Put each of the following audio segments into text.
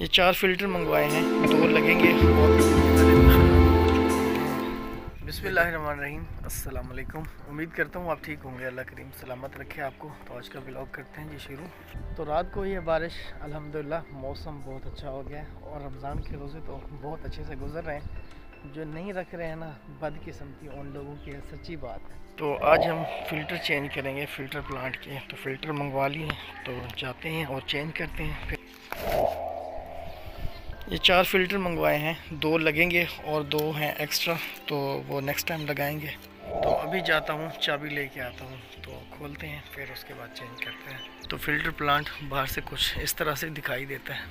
ये 4 फ़िल्टर मंगवाए हैं, 2 लगेंगे। बिस्मिल्लाहिर्रहमानिर्रहीम, अस्सलाम वालेकुम। उम्मीद करता हूँ आप ठीक होंगे, अल्लाह करीम सलामत रखे आपको। तो आज का ब्लॉग करते हैं जी शुरू। तो रात को ही है बारिश, अल्हम्दुलिल्लाह मौसम बहुत अच्छा हो गया है और रमज़ान के रोज़े तो बहुत अच्छे से गुजर रहे हैं। जो नहीं रख रहे हैं ना, बदकिस्मती उन लोगों की है, सच्ची बात है। तो आज हम फ़िल्टर चेंज करेंगे फ़िल्टर प्लांट के। तो फ़िल्टर मंगवा लिए, तो जाते हैं और चेंज करते हैं। ये 4 फ़िल्टर मंगवाए हैं, 2 लगेंगे और 2 हैं एक्स्ट्रा, तो वो नेक्स्ट टाइम लगाएंगे। तो अभी जाता हूँ, चाबी लेके आता हूँ, तो खोलते हैं, फिर उसके बाद चेंज करते हैं। तो फ़िल्टर प्लांट बाहर से कुछ इस तरह से दिखाई देता है।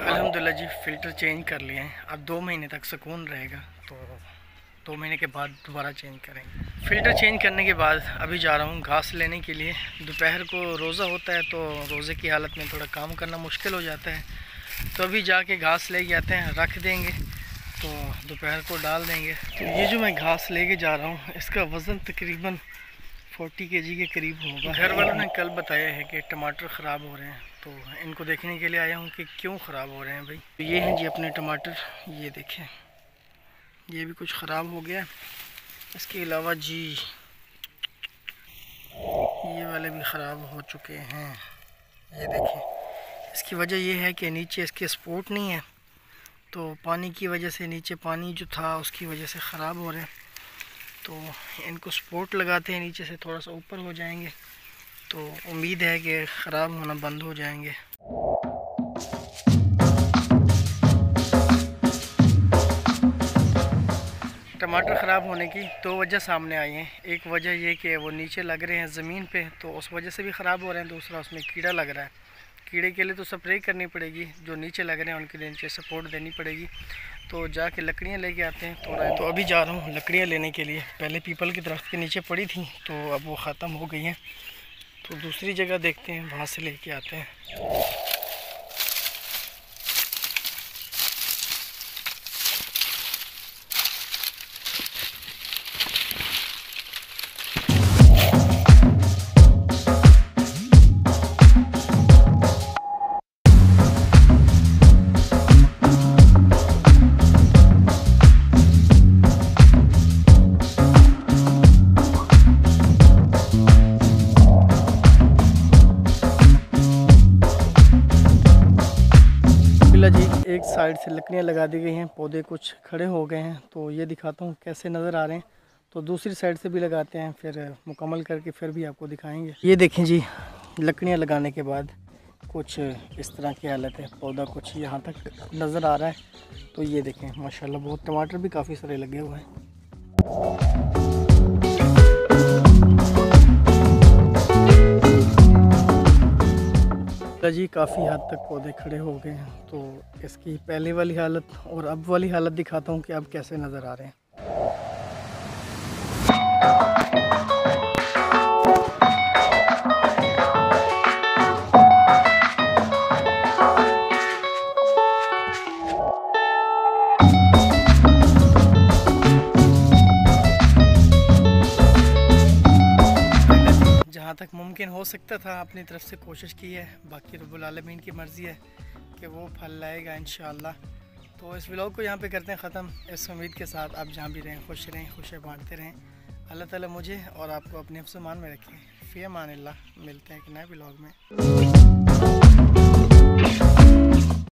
अल्हम्दुलिल्लाह जी, फ़िल्टर चेंज कर लिए हैं। अब 2 महीने तक सुकून रहेगा, तो 2 महीने के बाद दोबारा चेंज करेंगे। फ़िल्टर चेंज करने के बाद अभी जा रहा हूँ घास लेने के लिए। दोपहर को रोज़ा होता है, तो रोज़े की हालत में थोड़ा काम करना मुश्किल हो जाता है। तो अभी जाके घास ले के आते हैं, रख देंगे, तो दोपहर को डाल देंगे। तो ये जो मैं घास लेके जा रहा हूँ, इसका वज़न तकरीबन 40 kg के करीब होगा। घर वालों ने कल बताया है कि टमाटर ख़राब हो रहे हैं, तो इनको देखने के लिए आया हूँ कि क्यों ख़राब हो रहे हैं भाई। तो ये हैं जी अपने टमाटर, ये देखें, ये भी कुछ ख़राब हो गया। इसके अलावा जी ये वाले भी ख़राब हो चुके हैं, ये देखें। इसकी वजह ये है कि नीचे इसके सपोर्ट नहीं है, तो पानी की वजह से, नीचे पानी जो था उसकी वजह से ख़राब हो रहे हैं। तो इनको सपोर्ट लगाते हैं, नीचे से थोड़ा सा ऊपर हो जाएंगे, तो उम्मीद है कि ख़राब होना बंद हो जाएंगे। टमाटर ख़राब होने की 2 वजह सामने आई हैं। एक वजह ये कि वो नीचे लग रहे हैं ज़मीन पे, तो उस वजह से भी ख़राब हो रहे हैं। दूसरा, उसमें कीड़ा लग रहा है। कीड़े के लिए तो स्प्रे करनी पड़ेगी, जो नीचे लग रहे हैं उनके लिए नीचे सपोर्ट देनी पड़ेगी। तो जाके लकड़ियाँ लेके आते हैं थोड़ा। तो अभी जा रहा हूँ लकड़ियाँ लेने के लिए। पहले पीपल के दरख्त के नीचे पड़ी थी, तो अब वो ख़त्म हो गई हैं, तो दूसरी जगह देखते हैं, वहाँ से लेके आते हैं। एक साइड से लकड़ियाँ लगा दी गई हैं, पौधे कुछ खड़े हो गए हैं, तो ये दिखाता हूँ कैसे नज़र आ रहे हैं। तो दूसरी साइड से भी लगाते हैं, फिर मुकम्मल करके फिर भी आपको दिखाएंगे। ये देखें जी, लकड़ियाँ लगाने के बाद कुछ इस तरह की हालत है, पौधा कुछ यहाँ तक नज़र आ रहा है। तो ये देखें माशाल्लाह, बहुत टमाटर भी काफ़ी सारे लगे हुए हैं। जी काफ़ी हद तक पौधे खड़े हो गए हैं, तो इसकी पहले वाली हालत और अब वाली हालत दिखाता हूँ कि अब कैसे नज़र आ रहे हैं। जहाँ तक मुमकिन हो सकता था अपनी तरफ से कोशिश की है, बाकी रब्बुल आलमीन की मर्ज़ी है कि वो फल लाएगा इंशाअल्लाह। तो इस व्लॉग को यहाँ पे करते हैं ख़त्म, इस उम्मीद के साथ आप जहाँ भी रहें खुश रहें, खुशियाँ बांटते रहें। अल्लाह ताला मुझे और आपको अपने हिफ़्ज़-ए-मान में रखें। फ़ी अमान अल्लाह, मिलते हैं एक नए व्लॉग में।